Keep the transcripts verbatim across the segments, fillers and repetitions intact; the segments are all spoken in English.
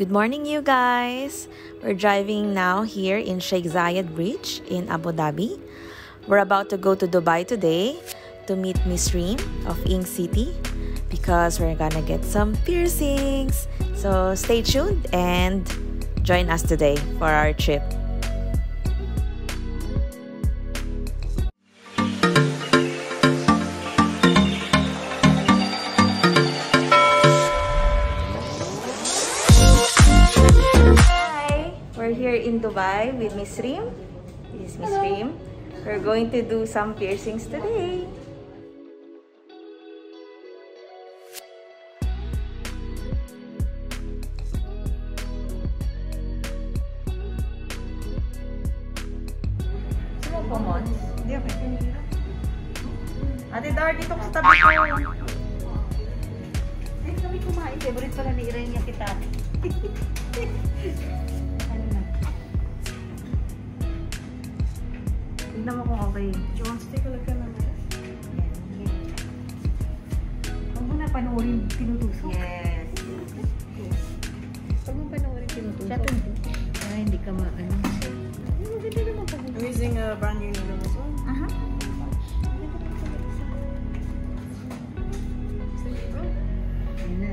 Good morning, you guys. We're driving now here in Sheikh Zayed Bridge in Abu Dhabi. We're about to go to Dubai today to meet Miz Reem of Ink City because we're gonna get some piercings. So stay tuned and join us today for our trip. In Dubai with Miz Reem. This is Miz Reem. We're going to do some piercings today. Sino po, Mons? Hindi ako. Ate Dar, dito ko sa tabi ko. Ay, kami kumain. Favorite pala ni Irene niya kita. Tignan mo kung okay. Jones, take a look at naman. Huwag mo na panoorin tinutusok. Yes. Huwag mo panoorin tinutusok. Ah, hindi ka ma-ano. I'm using a brand new needle as well. Aha. Ayan na.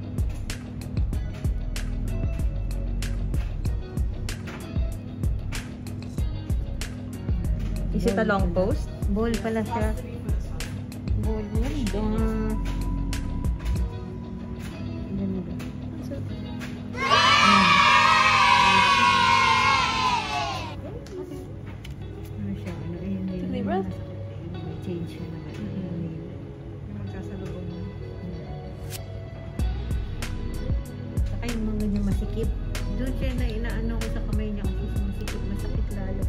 Is it a long post? Bowl pala siya. Bowl, bowl, bowl. Ano siya? Ano yun? Take a breath. Change siya na. Yung magsasalubong na. Saka yung mga niya masikip. Doon siya na inaano ko sa kamay niya. Masikip, masakit lalo.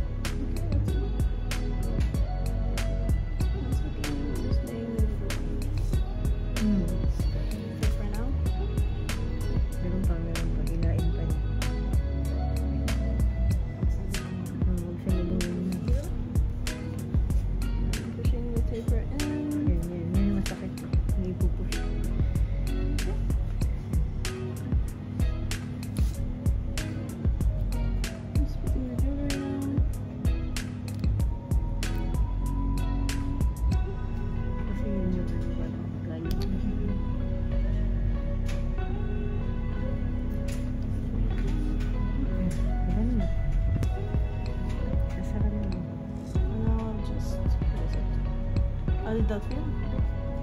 How did that feel?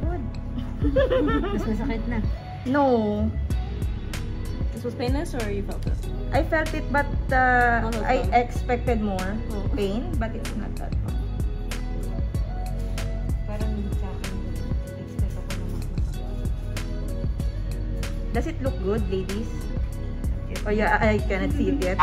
Good. Mas masakit na. No. This was painless or you felt it? I felt it but uh, oh, no, I expected more oh. pain but it's not that bad. Parang sa akin, expect ako na masakit. Does it look good, ladies? Oh yeah, I cannot see it yet.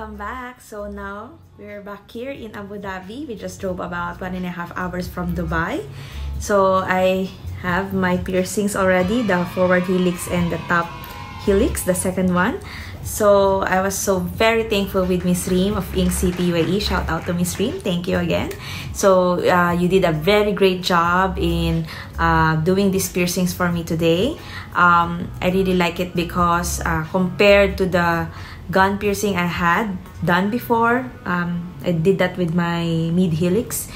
Welcome back. So now we're back here in Abu Dhabi. We just drove about one and a half hours from Dubai. So I have my piercings already, the forward helix and the top helix, the second one. So I was so very thankful with Miz Reem of Ink City U A E. Shout out to Miz Reem. Thank you again. So uh, you did a very great job in uh, doing these piercings for me today. Um, I really like it because uh, compared to the gun piercing I had done before, um, I did that with my mid helix.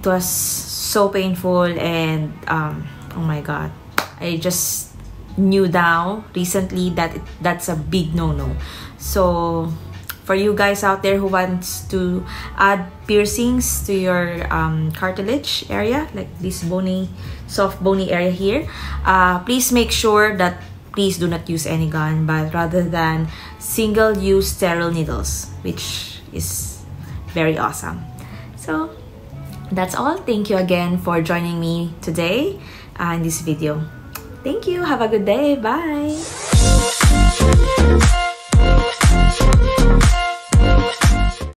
It was so painful and um, oh my god, I just knew now recently that it, that's a big no-no. So for you guys out there who wants to add piercings to your um, cartilage area, like this bony, soft bony area here, uh, please make sure that please do not use any gun, but rather than single-use sterile needles, which is very awesome. So that's all. Thank you again for joining me today uh, in this video. Thank you. Have a good day. Bye.